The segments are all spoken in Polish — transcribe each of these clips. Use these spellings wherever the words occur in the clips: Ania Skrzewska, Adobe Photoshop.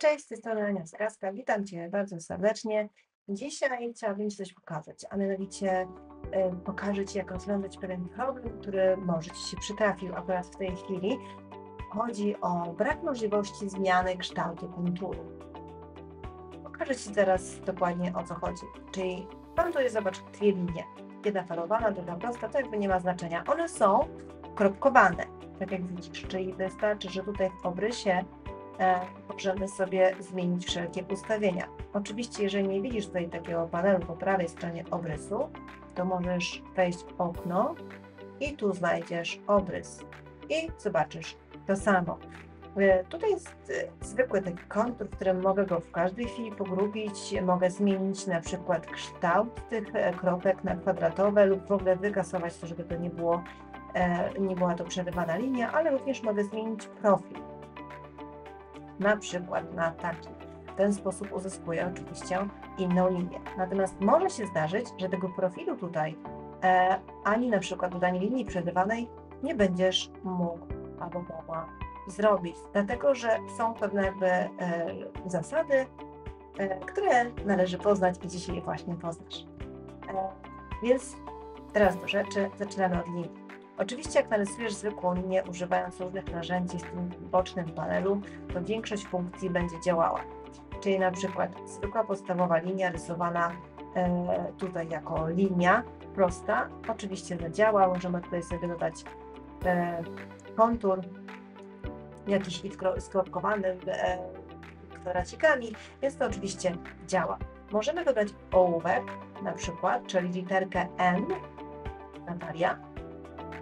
Cześć, z tej strony Ania Skrzewska. Witam Cię bardzo serdecznie. Dzisiaj chciałabym Ci coś pokazać, a mianowicie pokażę Ci, jak rozwiązać pewien problem, który może Ci się przytrafił akurat w tej chwili. Chodzi o brak możliwości zmiany kształtu konturu. Pokażę Ci zaraz dokładnie, o co chodzi. Czyli mam tutaj, zobacz, dwie linie. Jedna falowana, druga prosta, to jakby nie ma znaczenia. One są kropkowane, tak jak widzisz, czyli wystarczy, że tutaj w obrysie możemy sobie zmienić wszelkie ustawienia. Oczywiście, jeżeli nie widzisz tutaj takiego panelu po prawej stronie obrysu, to możesz wejść w okno i tu znajdziesz obrys i zobaczysz to samo. Tutaj jest zwykły taki kontur, w którym mogę go w każdej chwili pogrubić, mogę zmienić na przykład kształt tych kropek na kwadratowe lub w ogóle wykasować to, żeby to nie była to przerywana linia, ale również mogę zmienić profil. Na przykład na taki. W ten sposób uzyskuję oczywiście inną linię. Natomiast może się zdarzyć, że tego profilu tutaj, ani na przykład dodanie linii przerywanej nie będziesz mógł albo mogła zrobić, dlatego że są pewne jakby zasady, które należy poznać i dzisiaj je właśnie poznasz. Więc teraz do rzeczy, zaczynamy od linii. Oczywiście jak narysujesz zwykłą linię, używając różnych narzędzi w tym bocznym panelu, to większość funkcji będzie działała. Czyli na przykład zwykła podstawowa linia rysowana tutaj jako linia prosta, oczywiście zadziała, możemy tutaj sobie dodać kontur, jakiś skropkowany kwadracikami, więc to oczywiście działa. Możemy wybrać ołówek na przykład, czyli literkę N, Natalia,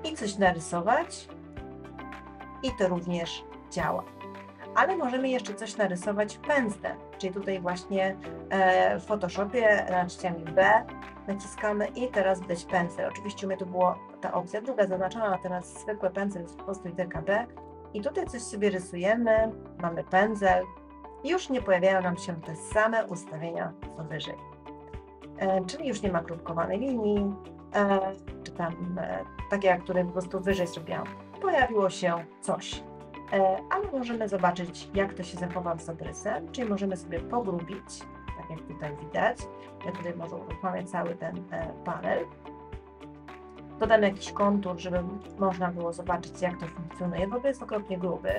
i coś narysować i to również działa. Ale możemy jeszcze coś narysować pędzlem, czyli tutaj właśnie w Photoshopie naciskamy B, naciskamy i teraz widać pędzel. Oczywiście u mnie to była ta opcja druga zaznaczona, natomiast zwykły pędzel jest po prostu literka B i tutaj coś sobie rysujemy, mamy pędzel i już nie pojawiają nam się te same ustawienia co wyżej. Czyli już nie ma kropkowanej linii, czy tam takie, jak które po prostu wyżej zrobiłam, pojawiło się coś. Ale możemy zobaczyć, jak to się zachowa z obrysem, czyli możemy sobie pogrubić, tak jak tutaj widać. Ja tutaj może uruchomię cały ten panel. Dodam jakiś kontur, żeby można było zobaczyć, jak to funkcjonuje, bo to jest okropnie gruby.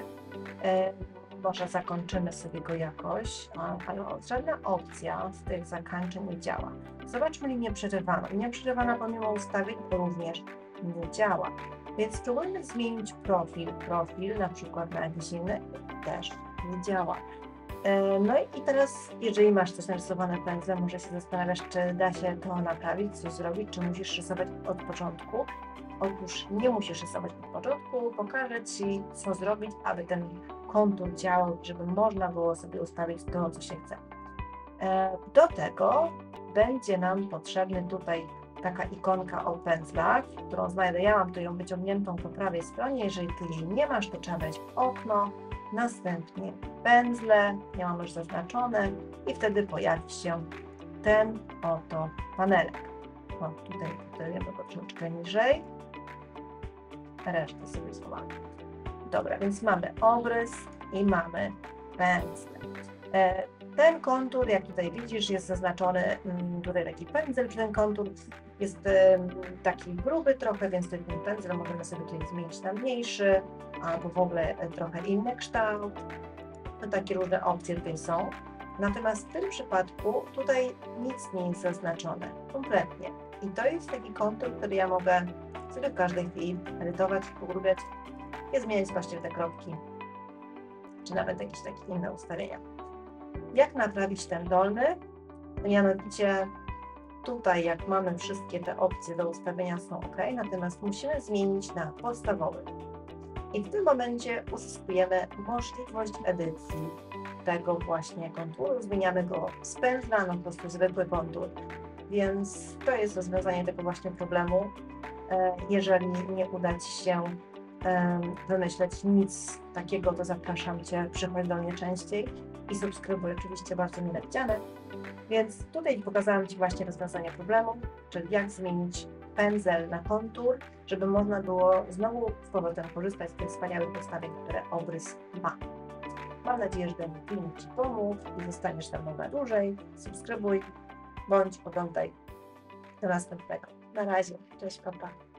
Może zakończymy sobie go jakoś, ale żadna opcja z tych zakończeń nie działa. Zobaczmy linię przerywaną. Linia przerywana pomimo ustawień również nie działa. Więc spróbujmy zmienić profil. Profil na przykład na jakiś inny też nie działa. No i teraz, jeżeli masz coś narysowane pędzlem, może się zastanawiasz, czy da się to naprawić, coś zrobić, czy musisz rysować od początku. Otóż nie musisz rysować od początku, pokażę Ci, co zrobić, aby ten kontur działał, żeby można było sobie ustawić to, co się chce. Do tego będzie nam potrzebny tutaj taka ikonka o pędzlach, którą znajdę. Ja mam tutaj ją wyciągniętą po prawej stronie. Jeżeli Ty jej nie masz, to trzeba wejść w okno, następnie pędzle, ja mam już zaznaczone i wtedy pojawi się ten oto panelek. O, tutaj go troszeczkę niżej, resztę sobie schowamy. Dobra, więc mamy obrys i mamy pędzel. Ten kontur, jak tutaj widzisz, jest zaznaczony, tutaj taki pędzel, ten kontur jest taki gruby trochę, więc ten pędzel możemy sobie tutaj zmienić na mniejszy, albo w ogóle trochę inny kształt. No, takie różne opcje tutaj są. Natomiast w tym przypadku tutaj nic nie jest zaznaczone, kompletnie. I to jest taki kontur, który ja mogę sobie w każdej chwili edytować, pogrubiać i zmieniać właśnie te kropki, czy nawet jakieś takie inne ustawienia. Jak naprawić ten dolny? Mianowicie tutaj, jak mamy wszystkie te opcje do ustawienia są ok, natomiast musimy zmienić na podstawowy. I w tym momencie uzyskujemy możliwość edycji tego właśnie konturu. Zmieniamy go z pędzla na po prostu zwykły kontur. Więc to jest rozwiązanie tego właśnie problemu, jeżeli nie uda Ci się wymyśleć nic takiego, to zapraszam Cię, przychodź do mnie częściej i subskrybuj, oczywiście bardzo mile widziane. Więc tutaj pokazałam Ci właśnie rozwiązanie problemu, czyli jak zmienić pędzel na kontur, żeby można było znowu z powrotem korzystać z tych wspaniałych podstawek, które obrys ma. Mam nadzieję, że ten film Ci pomógł i zostaniesz tam na dłużej. Subskrybuj bądź oglądaj do następnego. Na razie. Cześć, pa, pa.